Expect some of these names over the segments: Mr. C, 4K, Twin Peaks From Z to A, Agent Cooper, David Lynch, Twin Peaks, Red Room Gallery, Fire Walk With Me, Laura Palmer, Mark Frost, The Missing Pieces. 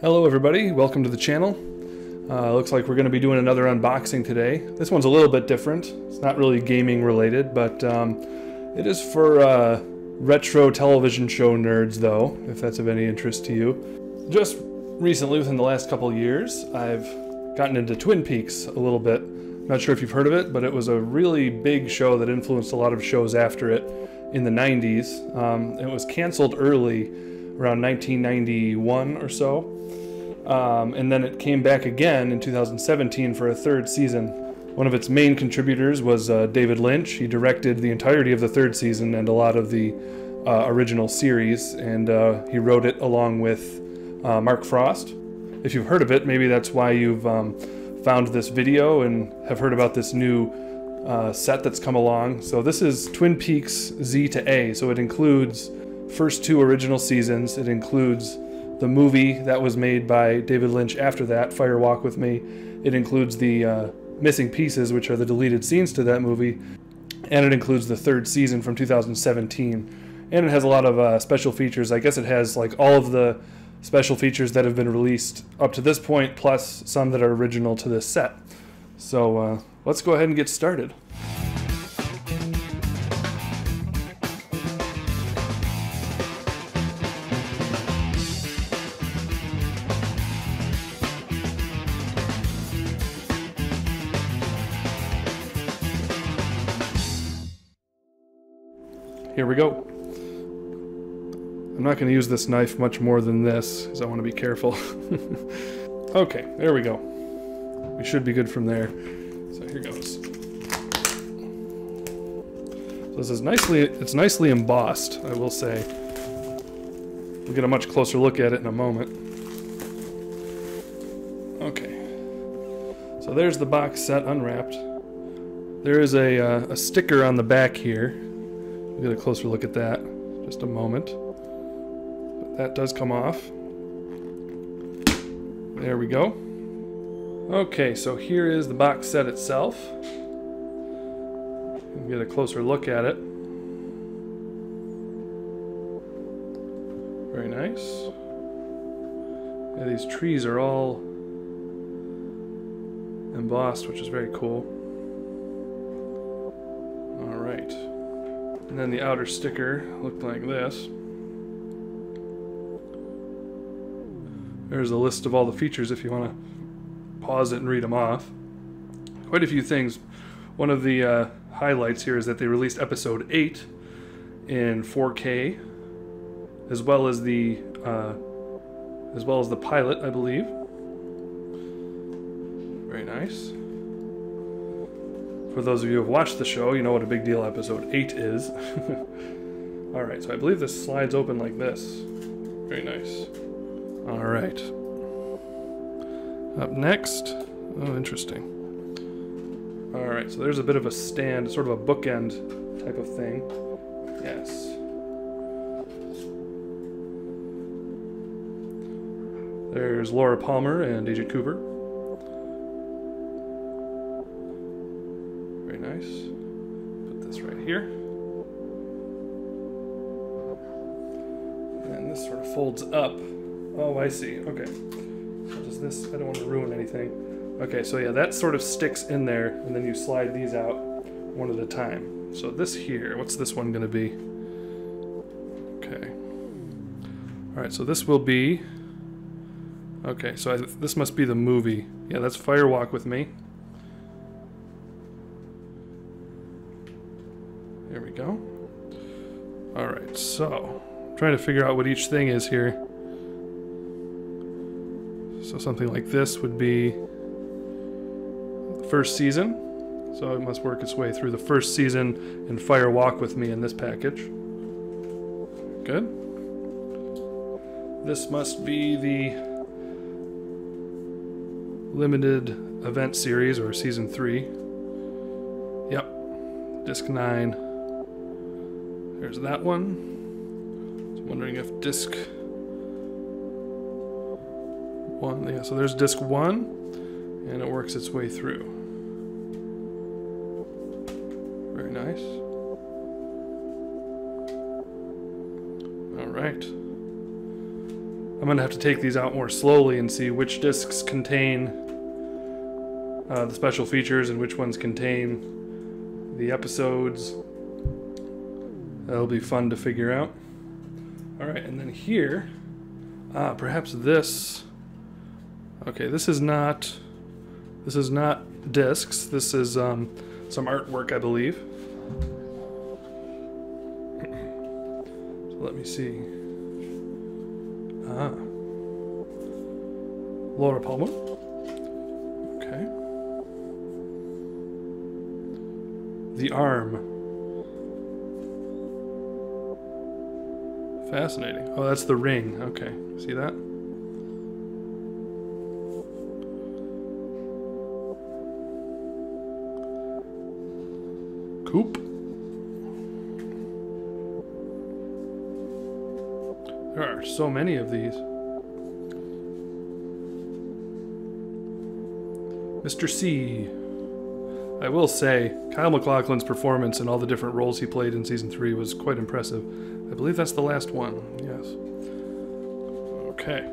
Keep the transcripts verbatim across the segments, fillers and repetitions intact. Hello everybody, welcome to the channel. Uh, looks like we're going to be doing another unboxing today. This one's a little bit different. It's not really gaming related, but um, it is for uh, retro television show nerds though, if that's of any interest to you. Just recently, within the last couple years, I've gotten into Twin Peaks a little bit. I'm not sure if you've heard of it, but it was a really big show that influenced a lot of shows after it in the nineties. Um, it was canceled early, around nineteen ninety-one or so. Um, and then it came back again in two thousand seventeen for a third season. One of its main contributors was uh, David Lynch. He directed the entirety of the third season and a lot of the uh, original series, and uh, he wrote it along with uh, Mark Frost. If you've heard of it, maybe that's why you've um, found this video and have heard about this new uh, set that's come along. So this is Twin Peaks Z to A, so it includes first two original seasons, it includes the movie that was made by David Lynch after that, Fire Walk With Me. It includes the uh, missing pieces, which are the deleted scenes to that movie, and it includes the third season from two thousand seventeen. And it has a lot of uh, special features. I guess it has like all of the special features that have been released up to this point, plus some that are original to this set. So uh, let's go ahead and get started. Here we go. I'm not going to use this knife much more than this, because I want to be careful. Okay, there we go. We should be good from there. So here goes. So this is nicely, it's nicely embossed, I will say. We'll get a much closer look at it in a moment. Okay. So there's the box set unwrapped. There is a, uh, a sticker on the back here. We'll get a closer look at that in just a moment. But that does come off. There we go. Okay, so here is the box set itself. We'll get a closer look at it. Very nice. Yeah, these trees are all embossed, which is very cool. All right. And then the outer sticker looked like this. There's a list of all the features if you want to pause it and read them off. Quite a few things. One of the uh, highlights here is that they released episode eight in four K, as well as the uh, as well as the pilot, I believe. Very nice. For those of you who have watched the show, you know what a big deal episode eight is. Alright, so I believe this slides open like this. Very nice. Alright. Up next. Oh, interesting. Alright, so there's a bit of a stand, sort of a bookend type of thing. Yes. There's Laura Palmer and Agent Cooper. Put this right here. And this sort of folds up. Oh, I see. Okay. What is this? I don't want to ruin anything. Okay, so yeah, that sort of sticks in there, and then you slide these out one at a time. So this here, what's this one going to be? Okay. Alright, so this will be... Okay, so I, this must be the movie. Yeah, that's Fire Walk With Me. There we go. Alright, so I'm trying to figure out what each thing is here. So something like this would be the first season. So it must work its way through the first season and Fire Walk With Me in this package. Good. This must be the limited event series or season three. Yep. Disc nine. There's that one. I was wondering if disc one, yeah, so there's disc one, and it works its way through. Very nice. All right. I'm going to have to take these out more slowly and see which discs contain uh, the special features and which ones contain the episodes. That'll be fun to figure out. Alright, and then here, uh, perhaps this, okay, this is not, this is not discs, this is um, some artwork, I believe. So let me see. Ah. Laura Palmer. Okay. The Arm. Fascinating. Oh, that's the ring. Okay. See that? Coop. There are so many of these. Mister C. I will say, Kyle MacLachlan's performance in all the different roles he played in season three was quite impressive. I believe that's the last one, yes. Okay.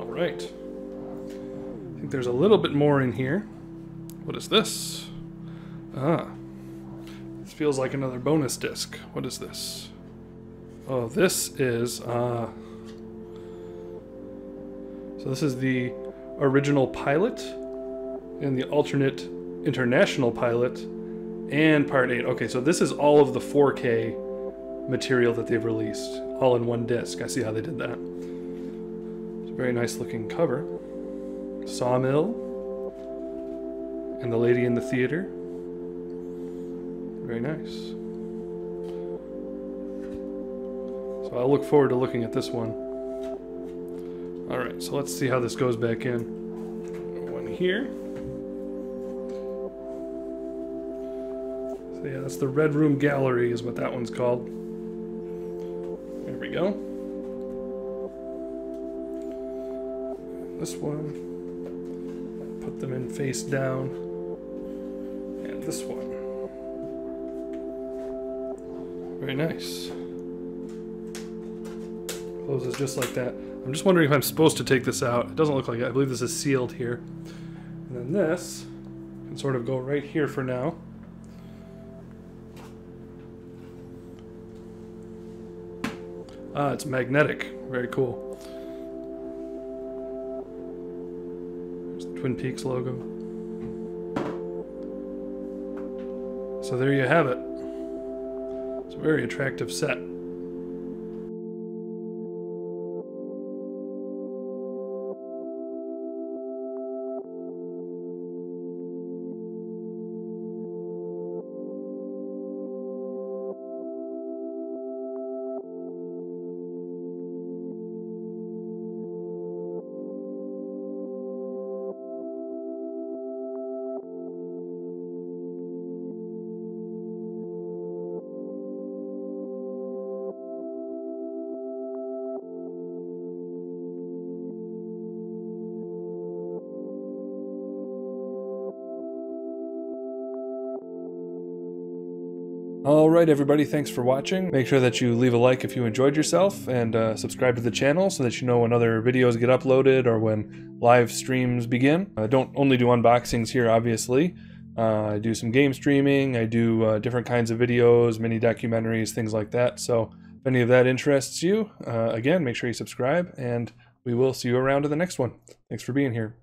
All right. I think there's a little bit more in here. What is this? Ah. This feels like another bonus disc. What is this? Oh, this is... Uh, So this is the original pilot and the alternate international pilot and part eight. Okay, so this is all of the four K material that they've released all in one disc. I see how they did that. It's a very nice looking cover. Sawmill and the lady in the theater. Very nice. So I'll look forward to looking at this one. Alright, so let's see how this goes back in. One here. So yeah, that's the Red Room Gallery is what that one's called. There we go. This one. Put them in face down. And this one. Very nice. Closes just like that. I'm just wondering if I'm supposed to take this out. It doesn't look like it. I believe this is sealed here. And then this can sort of go right here for now. Ah, it's magnetic. Very cool. There's the Twin Peaks logo. So there you have it. It's a very attractive set. Alright everybody, thanks for watching. Make sure that you leave a like if you enjoyed yourself, and uh, subscribe to the channel so that you know when other videos get uploaded or when live streams begin. I don't only do unboxings here, obviously. Uh, I do some game streaming, I do uh, different kinds of videos, mini documentaries, things like that. So if any of that interests you, uh, again, make sure you subscribe, and we will see you around to the next one. Thanks for being here.